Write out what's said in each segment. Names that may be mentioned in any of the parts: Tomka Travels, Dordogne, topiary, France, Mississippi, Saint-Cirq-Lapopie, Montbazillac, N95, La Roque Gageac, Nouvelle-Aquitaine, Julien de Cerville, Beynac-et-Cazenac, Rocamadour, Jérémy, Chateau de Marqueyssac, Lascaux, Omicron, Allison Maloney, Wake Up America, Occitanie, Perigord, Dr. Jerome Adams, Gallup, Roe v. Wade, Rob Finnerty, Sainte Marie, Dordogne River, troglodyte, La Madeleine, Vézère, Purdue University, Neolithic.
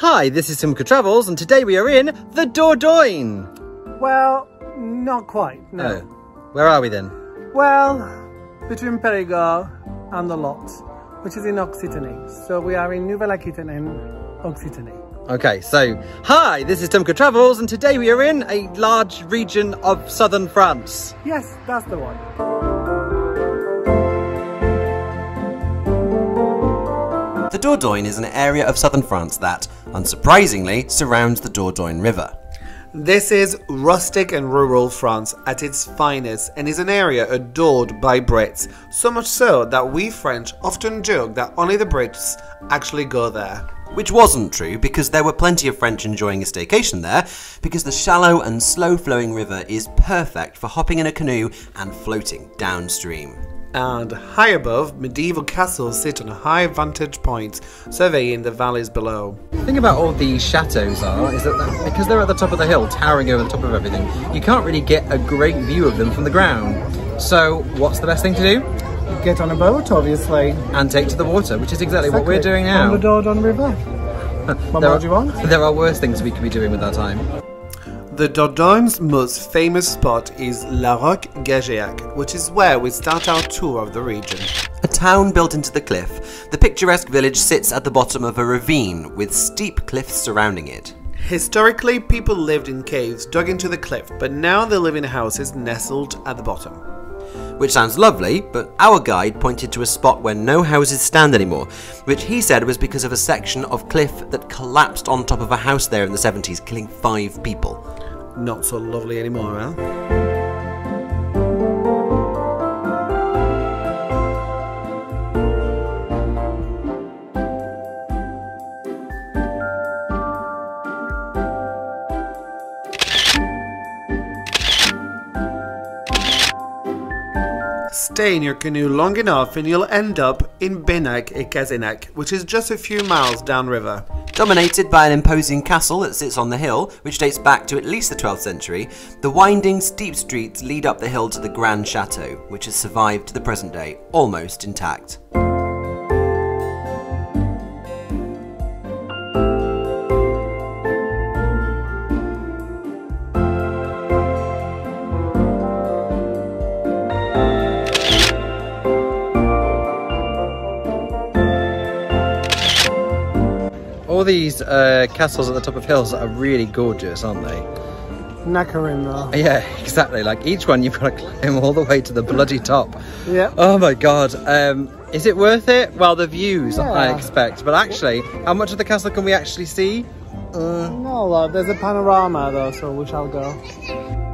Hi, this is Tomka Travels, and today we are in the Dordogne! Well, not quite, no. Oh. Where are we then? Well, between Perigord and the Lot, which is in Occitanie. So we are in Nouvelle-Aquitaine, Occitanie. Okay, so, hi, this is Tomka Travels, and today we are in a large region of southern France. Yes, that's the one. The Dordogne is an area of southern France that, unsurprisingly, surrounds the Dordogne River. This is rustic and rural France at its finest and is an area adored by Brits, so much so that we French often joke that only the Brits actually go there. Which wasn't true, because there were plenty of French enjoying a staycation there, because the shallow and slow-flowing river is perfect for hopping in a canoe and floating downstream. And high above, medieval castles sit on high vantage points, surveying the valleys below. The thing about all these chateaux is that because they're at the top of the hill, towering over the top of everything, you can't really get a great view of them from the ground. So, what's the best thing to do? Get on a boat, obviously, and take to the water, which is exactly what we're doing now. On the Dordogne River. What more do you want? There are worse things we could be doing with our time. The Dordogne most famous spot is La Roque Gageac, which is where we start our tour of the region. A town built into the cliff, the picturesque village sits at the bottom of a ravine with steep cliffs surrounding it. Historically, people lived in caves dug into the cliff, but now they live in houses nestled at the bottom. Which sounds lovely, but our guide pointed to a spot where no houses stand anymore, which he said was because of a section of cliff that collapsed on top of a house there in the 70s, killing 5 people. Not so lovely anymore, huh? Stay in your canoe long enough and you'll end up in Beynac-et-Cazenac, which is just a few miles downriver. Dominated by an imposing castle that sits on the hill, which dates back to at least the 12th century, the winding, steep streets lead up the hill to the Grand Chateau, which has survived to the present day, almost intact. All these castles at the top of hills are really gorgeous, aren't they? Knackering though. Yeah, exactly. Like each one, you've got to climb all the way to the bloody top. Yeah. Oh my God. Is it worth it? Well, the views, yeah. I expect. But actually, how much of the castle can we actually see? No, look, there's a panorama though, so we shall go.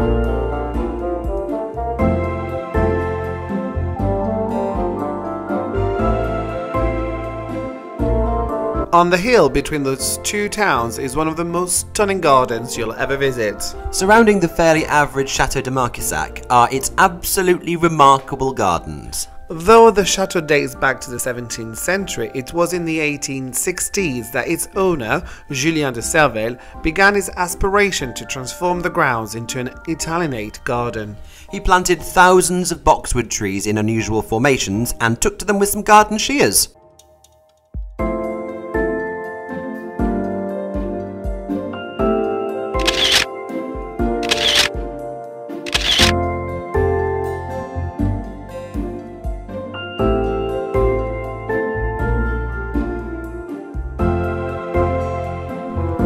On the hill between those two towns is one of the most stunning gardens you'll ever visit. Surrounding the fairly average Chateau de Marqueyssac are its absolutely remarkable gardens. Though the chateau dates back to the 17th century, it was in the 1860s that its owner, Julien de Cerville, began his aspiration to transform the grounds into an Italianate garden. He planted thousands of boxwood trees in unusual formations and took to them with some garden shears.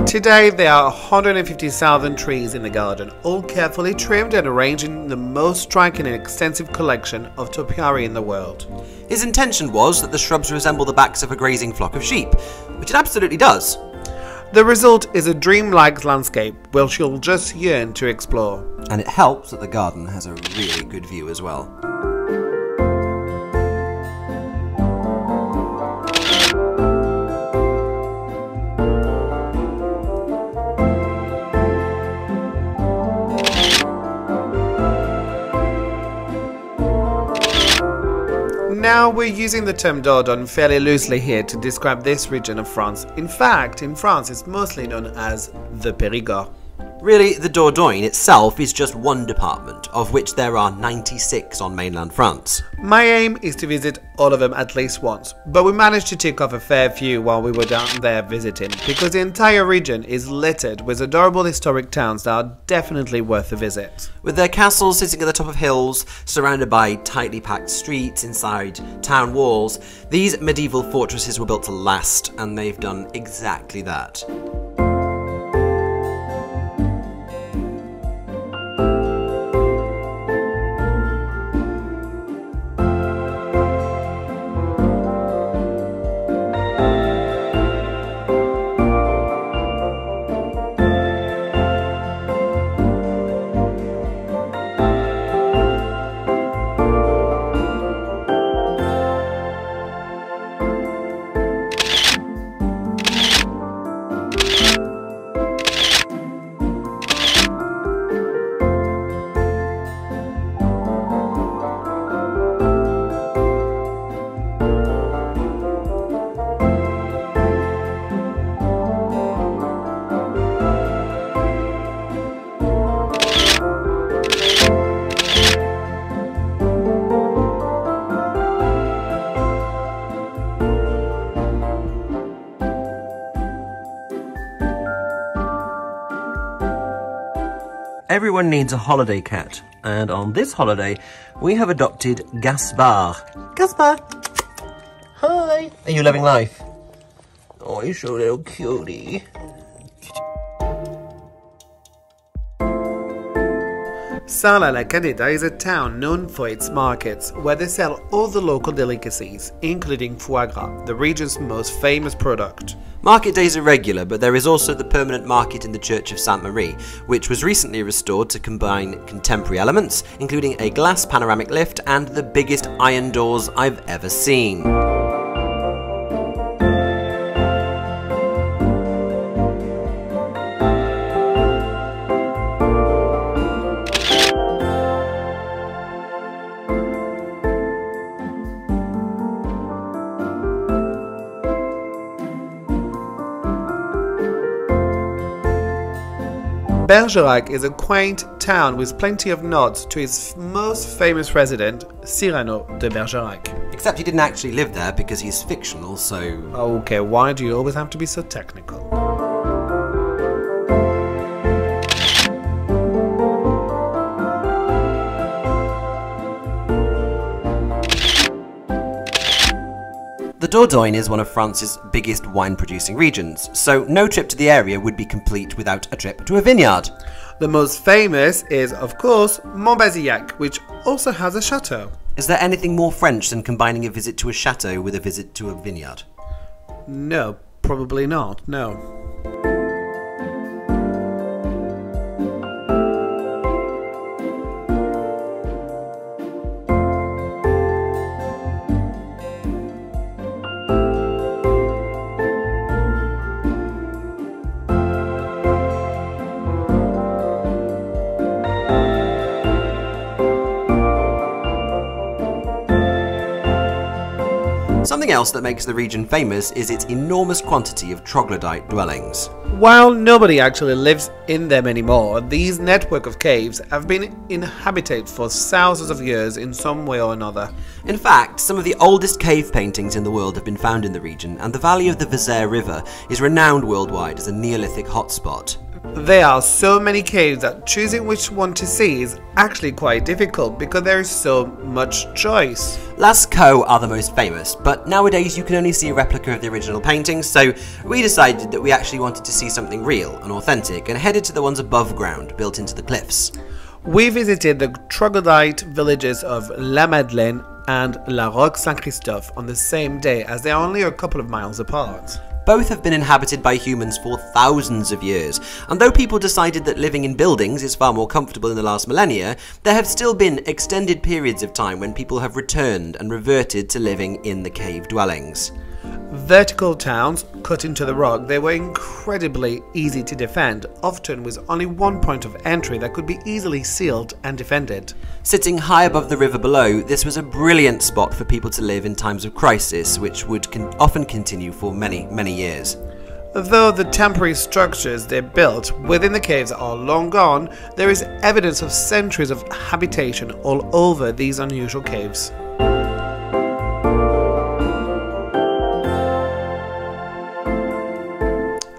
Today there are 150,000 trees in the garden, all carefully trimmed and arranged in the most striking and extensive collection of topiary in the world. His intention was that the shrubs resemble the backs of a grazing flock of sheep, which it absolutely does. The result is a dreamlike landscape which you'll just yearn to explore. And it helps that the garden has a really good view as well. Now, we're using the term Dordogne fairly loosely here to describe this region of France. In fact, in France, it's mostly known as the Perigord. Really, the Dordogne itself is just one department, of which there are 96 on mainland France. My aim is to visit all of them at least once, but we managed to tick off a fair few while we were down there visiting, because the entire region is littered with adorable historic towns that are definitely worth a visit. With their castles sitting at the top of hills, surrounded by tightly packed streets inside town walls, these medieval fortresses were built to last, and they've done exactly that. Everyone needs a holiday cat, and on this holiday, we have adopted Gaspar. Gaspar! Hi! Are you loving life? Oh, you're so little cutie. Sarlat-la-Caneda is a town known for its markets, where they sell all the local delicacies, including foie gras, the region's most famous product. Market days are regular, but there is also the permanent market in the church of Sainte Marie, which was recently restored to combine contemporary elements, including a glass panoramic lift and the biggest iron doors I've ever seen. Bergerac is a quaint town with plenty of nods to its most famous resident, Cyrano de Bergerac. Except he didn't actually live there because he's fictional, so... Okay, why do you always have to be so technical? The Dordogne is one of France's biggest wine-producing regions, so no trip to the area would be complete without a trip to a vineyard. The most famous is, of course, Montbazillac, which also has a chateau. Is there anything more French than combining a visit to a chateau with a visit to a vineyard? No, probably not, no. Something else that makes the region famous is its enormous quantity of troglodyte dwellings. While nobody actually lives in them anymore, these network of caves have been inhabited for thousands of years in some way or another. In fact, some of the oldest cave paintings in the world have been found in the region, and the valley of the Vézère River is renowned worldwide as a Neolithic hotspot. There are so many caves that choosing which one to see is actually quite difficult because there is so much choice. Lascaux are the most famous, but nowadays you can only see a replica of the original paintings, so we decided that we actually wanted to see something real and authentic and headed to the ones above ground, built into the cliffs. We visited the troglodyte villages of La Madeleine and La Roque Saint-Christophe on the same day, as they are only a couple of miles apart. Both have been inhabited by humans for thousands of years, and though people decided that living in buildings is far more comfortable in the last millennia, there have still been extended periods of time when people have returned and reverted to living in the cave dwellings. Vertical towns cut into the rock, they were incredibly easy to defend, often with only one point of entry that could be easily sealed and defended. Sitting high above the river below, this was a brilliant spot for people to live in times of crisis, which would often continue for many, many years. Though the temporary structures they built within the caves are long gone, there is evidence of centuries of habitation all over these unusual caves.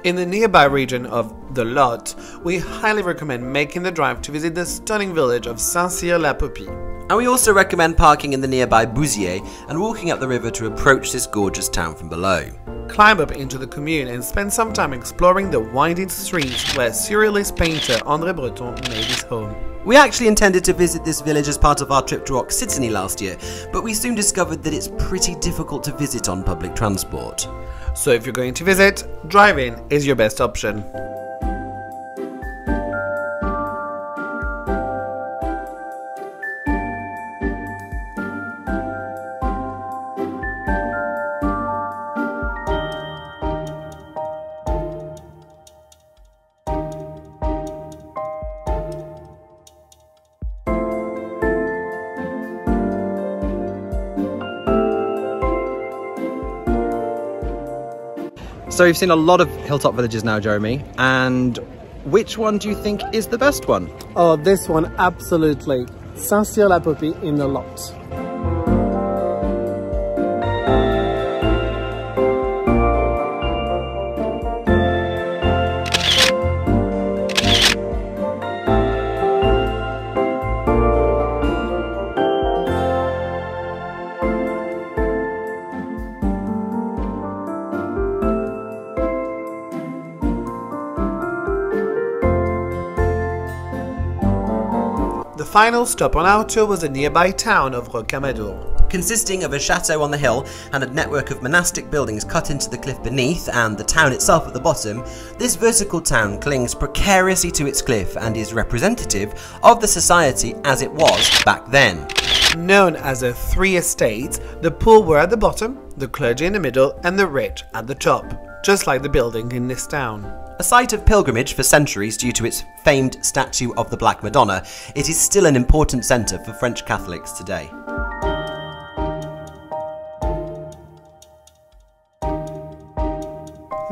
In the nearby region of the Lot, we highly recommend making the drive to visit the stunning village of Saint-Cirq-Lapopie. And we also recommend parking in the nearby Bouziers and walking up the river to approach this gorgeous town from below. Climb up into the commune and spend some time exploring the winding streets where surrealist painter André Breton made his home. We actually intended to visit this village as part of our trip to Occitanie last year, but we soon discovered that it's pretty difficult to visit on public transport. So if you're going to visit, driving is your best option. So you've seen a lot of hilltop villages now, Jeremy, and which one do you think is the best one? Oh, this one, absolutely. Saint-Cirq-Lapopie in the Lot. The final stop on our tour was the nearby town of Rocamadour. Consisting of a chateau on the hill and a network of monastic buildings cut into the cliff beneath and the town itself at the bottom, this vertical town clings precariously to its cliff and is representative of the society as it was back then. Known as the Three Estates, the poor were at the bottom, the clergy in the middle and the rich at the top, just like the building in this town. A site of pilgrimage for centuries due to its famed statue of the Black Madonna, it is still an important centre for French Catholics today.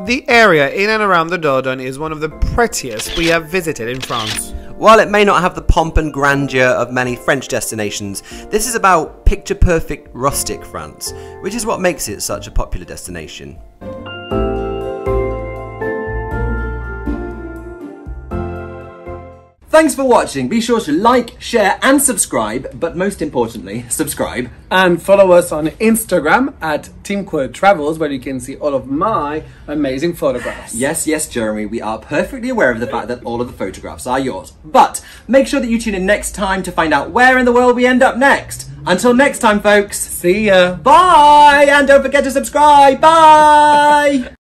The area in and around the Dordogne is one of the prettiest we have visited in France. While it may not have the pomp and grandeur of many French destinations, this is about picture-perfect rustic France, which is what makes it such a popular destination. Thanks for watching. Be sure to like, share and subscribe, but most importantly, subscribe. And follow us on Instagram at Tomka Travels, where you can see all of my amazing photographs. Yes, yes, Jeremy, we are perfectly aware of the fact that all of the photographs are yours. But make sure that you tune in next time to find out where in the world we end up next. Until next time, folks. See ya. Bye. And don't forget to subscribe. Bye.